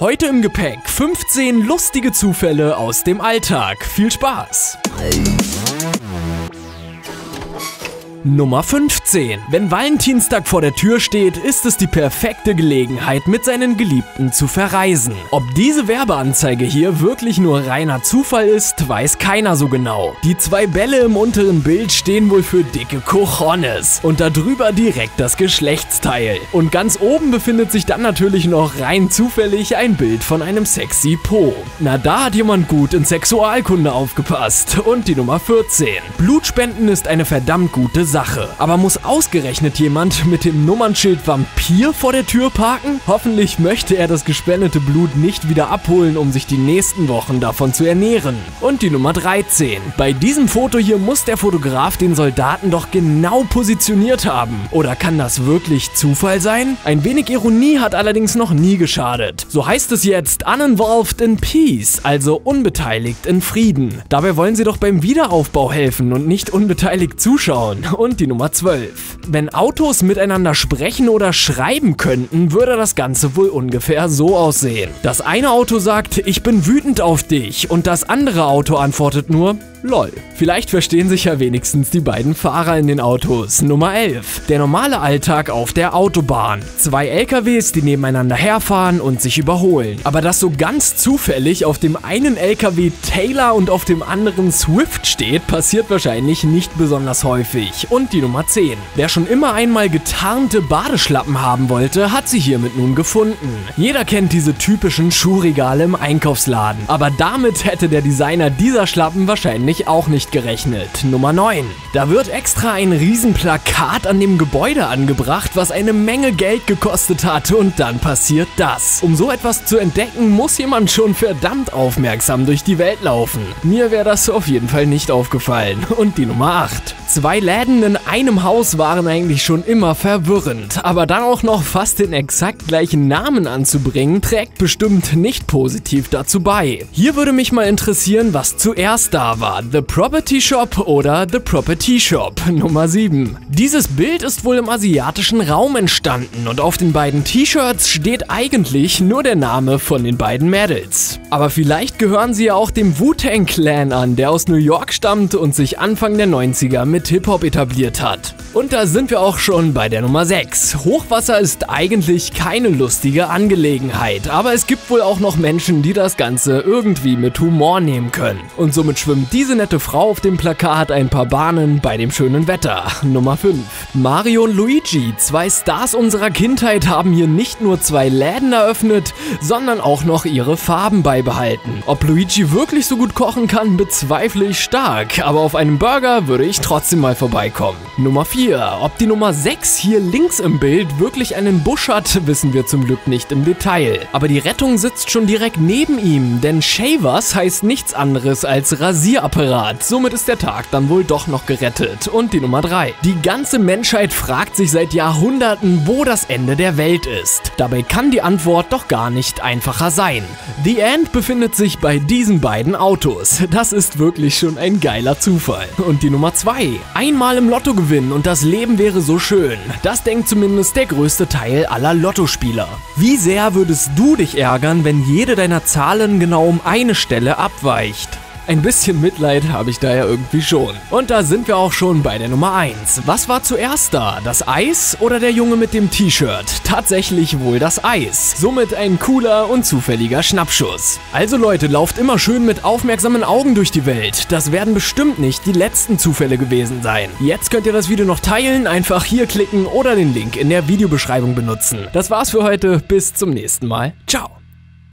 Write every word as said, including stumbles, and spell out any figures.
Heute im Gepäck fünfzehn lustige Zufälle aus dem Alltag. Viel Spaß! Nummer fünfzehn. Wenn Valentinstag vor der Tür steht, ist es die perfekte Gelegenheit, mit seinen Geliebten zu verreisen. Ob diese Werbeanzeige hier wirklich nur reiner Zufall ist, weiß keiner so genau. Die zwei Bälle im unteren Bild stehen wohl für dicke Cojones und darüber direkt das Geschlechtsteil. Und ganz oben befindet sich dann natürlich noch rein zufällig ein Bild von einem sexy Po. Na, da hat jemand gut in Sexualkunde aufgepasst. Und die Nummer vierzehn. Blutspenden ist eine verdammt gute Sache. Aber muss ausgerechnet jemand mit dem Nummernschild Vampir vor der Tür parken? Hoffentlich möchte er das gespendete Blut nicht wieder abholen, um sich die nächsten Wochen davon zu ernähren. Und die Nummer dreizehn. Bei diesem Foto hier muss der Fotograf den Soldaten doch genau positioniert haben. Oder kann das wirklich Zufall sein? Ein wenig Ironie hat allerdings noch nie geschadet. So heißt es jetzt Uninvolved in Peace, also unbeteiligt in Frieden. Dabei wollen sie doch beim Wiederaufbau helfen und nicht unbeteiligt zuschauen. Und die Nummer zwölf. Wenn Autos miteinander sprechen oder schreiben könnten, würde das Ganze wohl ungefähr so aussehen. Das eine Auto sagt, ich bin wütend auf dich, und das andere Auto antwortet nur, lol. Vielleicht verstehen sich ja wenigstens die beiden Fahrer in den Autos. Nummer elf. Der normale Alltag auf der Autobahn. Zwei L K Ws, die nebeneinander herfahren und sich überholen. Aber dass so ganz zufällig auf dem einen L K W Taylor und auf dem anderen Swift steht, passiert wahrscheinlich nicht besonders häufig. Und die Nummer zehn. Wer schon immer einmal getarnte Badeschlappen haben wollte, hat sie hiermit nun gefunden. Jeder kennt diese typischen Schuhregale im Einkaufsladen. Aber damit hätte der Designer dieser Schlappen wahrscheinlich auch nicht gerechnet. Nummer neun. Da wird extra ein Riesenplakat an dem Gebäude angebracht, was eine Menge Geld gekostet hat, und dann passiert das. Um so etwas zu entdecken, muss jemand schon verdammt aufmerksam durch die Welt laufen. Mir wäre das auf jeden Fall nicht aufgefallen. Und die Nummer acht. Zwei Läden in einem Haus waren eigentlich schon immer verwirrend, aber dann auch noch fast den exakt gleichen Namen anzubringen, trägt bestimmt nicht positiv dazu bei. Hier würde mich mal interessieren, was zuerst da war, The Property Shop oder The Property Shop. Nummer sieben. Dieses Bild ist wohl im asiatischen Raum entstanden und auf den beiden T-Shirts steht eigentlich nur der Name von den beiden Mädels. Aber vielleicht gehören sie ja auch dem Wu-Tang Clan an, der aus New York stammt und sich Anfang der neunziger mit Hip-Hop etabliert hat. Und da sind wir auch schon bei der Nummer sechs. Hochwasser ist eigentlich keine lustige Angelegenheit, aber es gibt wohl auch noch Menschen, die das Ganze irgendwie mit Humor nehmen können. Und somit schwimmt diese nette Frau auf dem Plakat ein paar Bahnen bei dem schönen Wetter. Nummer fünf. Mario und Luigi, zwei Stars unserer Kindheit, haben hier nicht nur zwei Läden eröffnet, sondern auch noch ihre Farben beibehalten. Ob Luigi wirklich so gut kochen kann, bezweifle ich stark, aber auf einen Burger würde ich trotzdem mal vorbeikommen. Nummer vier. Ob die Nummer sechs hier links im Bild wirklich einen Busch hat, wissen wir zum Glück nicht im Detail. Aber die Rettung sitzt schon direkt neben ihm, denn Shavers heißt nichts anderes als Rasierapparat. Somit ist der Tag dann wohl doch noch gerettet. Und die Nummer drei. Die ganze Menschheit fragt sich seit Jahrhunderten, wo das Ende der Welt ist. Dabei kann die Antwort doch gar nicht einfacher sein. The End befindet sich bei diesen beiden Autos. Das ist wirklich schon ein geiler Zufall. Und die Nummer zwei. Einmal im Lotto gewinnen und das Leben wäre so schön. Das denkt zumindest der größte Teil aller Lottospieler. Wie sehr würdest du dich ärgern, wenn jede deiner Zahlen genau um eine Stelle abweicht? Ein bisschen Mitleid habe ich da ja irgendwie schon. Und da sind wir auch schon bei der Nummer eins. Was war zuerst da? Das Eis oder der Junge mit dem T-Shirt? Tatsächlich wohl das Eis. Somit ein cooler und zufälliger Schnappschuss. Also Leute, lauft immer schön mit aufmerksamen Augen durch die Welt. Das werden bestimmt nicht die letzten Zufälle gewesen sein. Jetzt könnt ihr das Video noch teilen, einfach hier klicken oder den Link in der Videobeschreibung benutzen. Das war's für heute, bis zum nächsten Mal. Ciao!